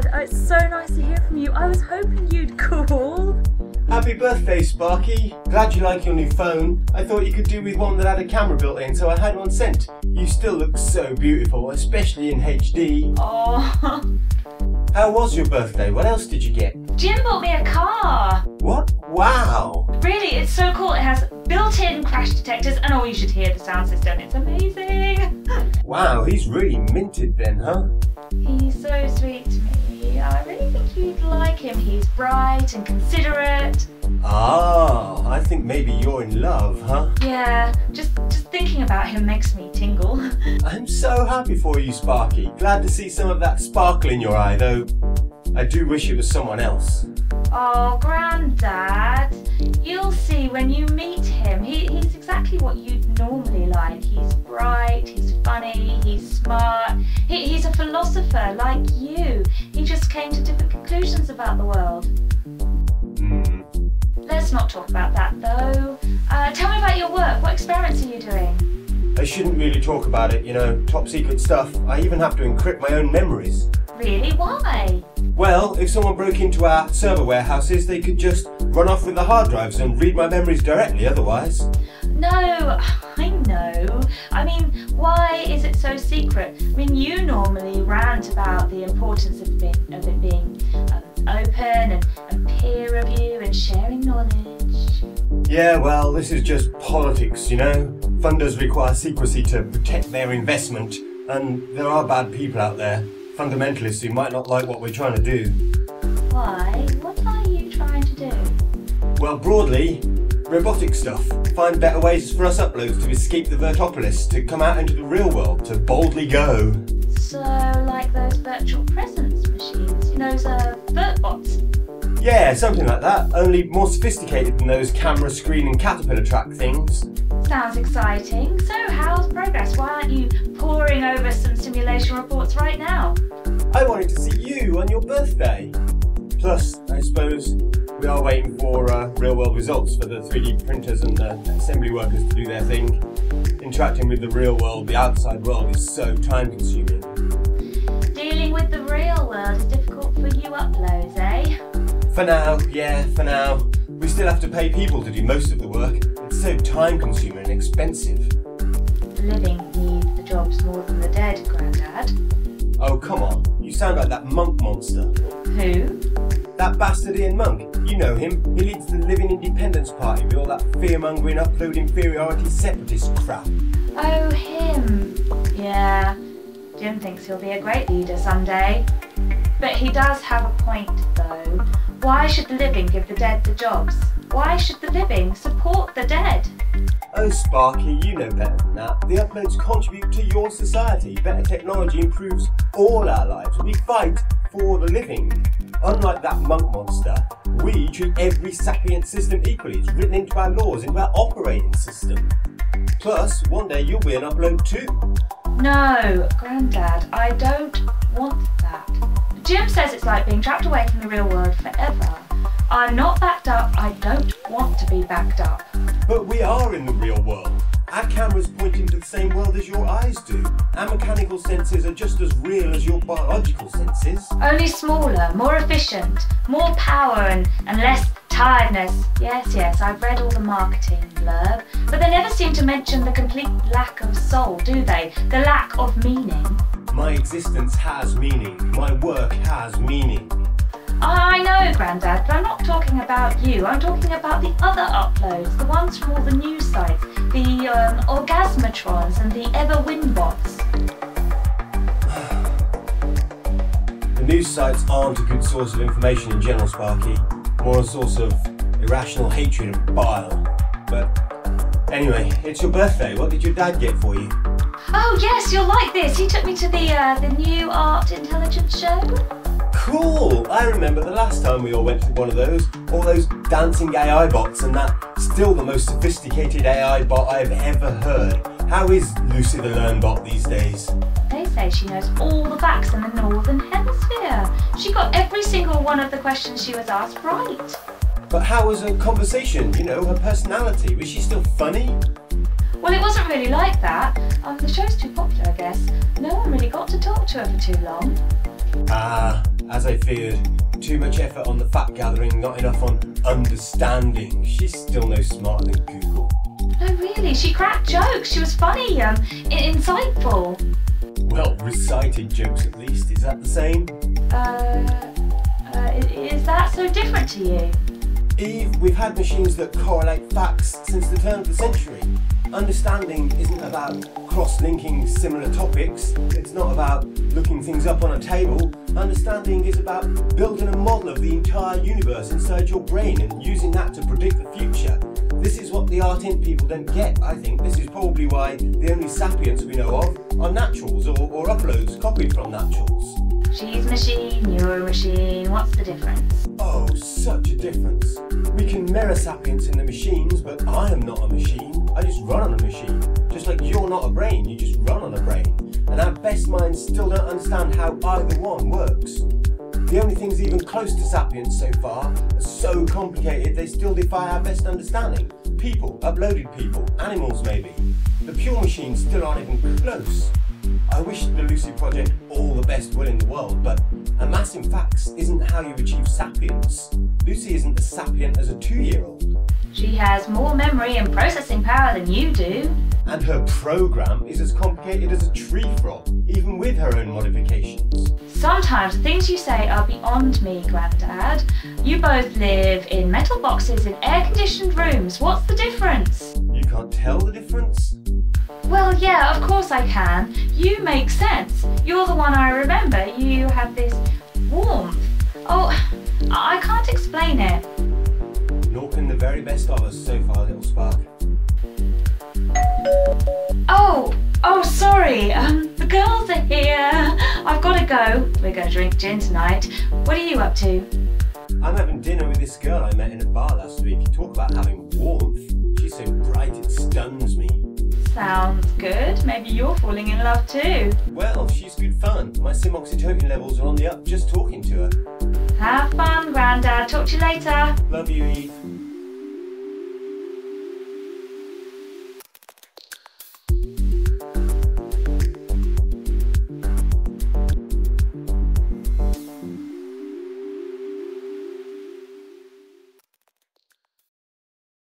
Dad, it's so nice to hear from you. I was hoping you'd call. Happy birthday, Sparky. Glad you like your new phone. I thought you could do with one that had a camera built in, so I had one sent. You still look so beautiful, especially in HD. Oh. How was your birthday? What else did you get? Jim bought me a car. What? Wow. Really, it's so cool. It has built-in crash detectors and oh, you should hear the sound system. It's amazing. Wow, he's really minted then, huh? He's so sweet to me. I really think you'd like him. He's bright and considerate. Ah, I think maybe you're in love, huh? Yeah, just thinking about him makes me tingle. I'm so happy for you, Sparky. Glad to see some of that sparkle in your eye, though. I do wish it was someone else. Oh, Grandad, you'll see when you meet him. He's exactly what you'd normally like. He's bright, he's funny, he's smart. He's a philosopher like you. He just came to different conclusions about the world. Let's not talk about that though. Tell me about your work. What experiments are you doing? I shouldn't really talk about it, you know, top secret stuff. I even have to encrypt my own memories. Really? Why? Well, if someone broke into our server warehouses, they could just run off with the hard drives and read my memories directly otherwise. No, I know. I mean, why is it so secret? I mean, you normally rant about the importance of it being open and peer review and sharing knowledge. Yeah, well, this is just politics, you know. Funders require secrecy to protect their investment, and there are bad people out there. Fundamentalists who might not like what we're trying to do. Why? What are you trying to do? Well, broadly, robotic stuff. Find better ways for us uploads to escape the Vertopolis, to come out into the real world, to boldly go. So, like those virtual presence machines, you know, those Vertbots? Yeah, something like that, only more sophisticated than those camera screen and caterpillar track things. Sounds exciting. So how's progress? Why aren't you poring over some simulation reports right now? I wanted to see you on your birthday. Plus, I suppose, we are waiting for real-world results for the 3D printers and the assembly workers to do their thing. Interacting with the real world, the outside world, is so time-consuming. Dealing with the real world is difficult for you uploads, eh? For now, yeah, for now. We still have to pay people to do most of the work. It's so time-consuming and expensive. The living need the jobs more than the dead, Grandad. Oh, come on. You sound like that monk monster. Who? That bastard Ian Monk. You know him. He leads the Living Independence Party with all that fear-mongering, upload inferiority separatist crap. Oh, him. Yeah. Jim thinks he'll be a great leader someday. But he does have a point, though. Why should the living give the dead the jobs? Why should the living support the dead? Oh Sparky, you know better than that. The uploads contribute to your society. Better technology improves all our lives. We fight for the living. Unlike that monk monster, we treat every sapient system equally. It's written into our laws, into our operating system. Plus, one day you'll be an upload too. No, Grandad, I don't want that. Jim says it's like being trapped away from the real world forever. I'm not backed up, I don't want to be backed up. But we are in the real world. Our cameras point into the same world as your eyes do. Our mechanical senses are just as real as your biological senses. Only smaller, more efficient, more power and less tiredness. Yes, I've read all the marketing blurb, but they never seem to mention the complete lack of soul, do they? The lack of meaning. My existence has meaning. My work has meaning. I know, Grandad, but I'm not talking about you. I'm talking about the other uploads, the ones from all the news sites, the Orgasmatrons and the Everwindbots. The news sites aren't a good source of information in general, Sparky. More a source of irrational hatred and bile. But anyway, it's your birthday. What did your dad get for you? Oh yes, you'll like this. He took me to the new Art Intelligence Show. Cool! I remember the last time we all went to one of those. All those dancing AI bots and that. Still the most sophisticated AI bot I've ever heard. How is Lucy the Learn bot these days? They say she knows all the facts in the Northern Hemisphere. She got every single one of the questions she was asked right. But how was her conversation? You know, her personality? Was she still funny? Well, it wasn't really like that. The show's too popular, I guess. No one really got to talk to her for too long. Ah, as I feared. Too much effort on the fact gathering, not enough on understanding. She's still no smarter than Google. No, really, she cracked jokes. She was funny, insightful. Well, recited jokes at least. Is that the same? Is that so different to you? Eve, we've had machines that correlate facts since the turn of the century. Understanding isn't about cross-linking similar topics. It's not about looking things up on a table. Understanding is about building a model of the entire universe inside your brain and using that to predict the future. This is what the Art Int people don't get, I think. This is probably why the only sapiens we know of are naturals or uploads copied from naturals. She's machine, you're a machine, what's the difference? Oh, such a difference. We can mirror sapience in the machines, but I am not a machine. I just run on a machine. Just like you're not a brain, you just run on a brain. And our best minds still don't understand how either one works. The only things even close to sapience so far are so complicated they still defy our best understanding. People, uploaded people, animals maybe. The pure machines still aren't even close. I wish the Lucy Project all the best will in the world, but amassing facts isn't how you achieve sapience. Lucy isn't as sapient as a 2-year-old. She has more memory and processing power than you do. And her program is as complicated as a tree frog, even with her own modifications. Sometimes the things you say are beyond me, Grandad. You both live in metal boxes in air-conditioned rooms. What's the difference? You can't tell the difference? Well, yeah, of course I can. You make sense. You're the one I remember. You have this warmth. Oh, I can't explain it. Nor can the very best of us so far, little spark. Oh, sorry. The girls are here. I've got to go. We're going to drink gin tonight. What are you up to? I'm having dinner with this girl I met in a bar last week. Talk about having warmth. She's so bright it stuns me. Sounds good. Maybe you're falling in love too. Well, she's good fun. My sim-oxytocin levels are on the up just talking to her. Have fun, Grandad. Talk to you later. Love you, Eve.